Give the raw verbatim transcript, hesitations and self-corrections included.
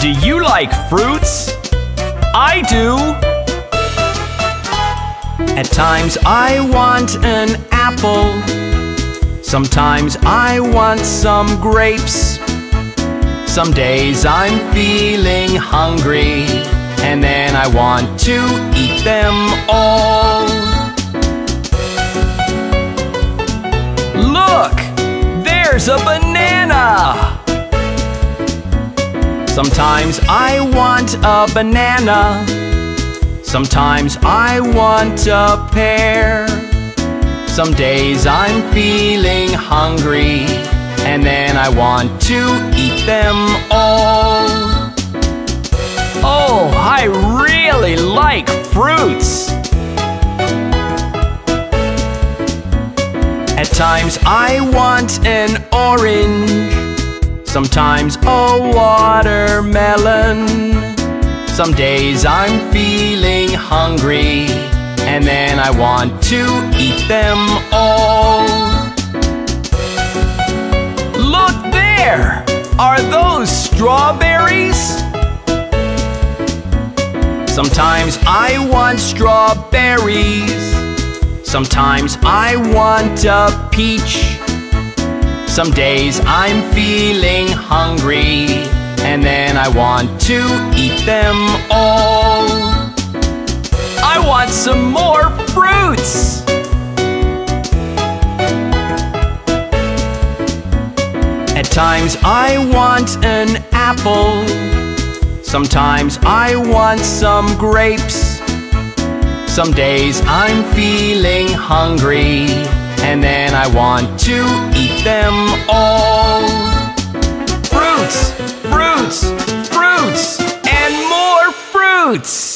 Do you like fruits? I do! At times I want an apple. Sometimes I want some grapes. Some days I'm feeling hungry, and then I want to eat them all. Look! There's a banana! Sometimes I want a banana. Sometimes I want a pear. Some days I'm feeling hungry, and then I want to eat them all. Oh, I really like fruits! At times I want an orange. Sometimes a watermelon. Some days I'm feeling hungry, and then I want to eat them all. Look there! Are those strawberries? Sometimes I want strawberries. Sometimes I want a peach. Some days I'm feeling hungry, and then I want to eat them all. I want some more fruits! At times I want an apple. Sometimes I want some grapes. Some days I'm feeling hungry, and then I want to eat them all. Fruits, fruits, fruits, and more fruits!